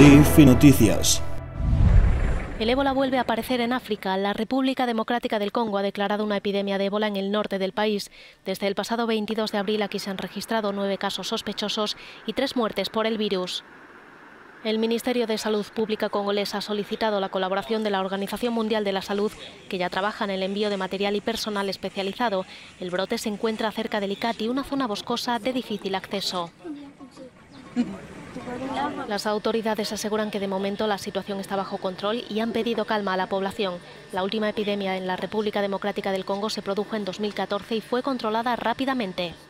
DIF Noticias. El ébola vuelve a aparecer en África. La República Democrática del Congo ha declarado una epidemia de ébola en el norte del país. Desde el pasado 22 de abril aquí se han registrado 9 casos sospechosos y 3 muertes por el virus. El Ministerio de Salud Pública congolés ha solicitado la colaboración de la Organización Mundial de la Salud, que ya trabaja en el envío de material y personal especializado. El brote se encuentra cerca de Likati, una zona boscosa de difícil acceso. Las autoridades aseguran que de momento la situación está bajo control y han pedido calma a la población. La última epidemia en la República Democrática del Congo se produjo en 2014 y fue controlada rápidamente.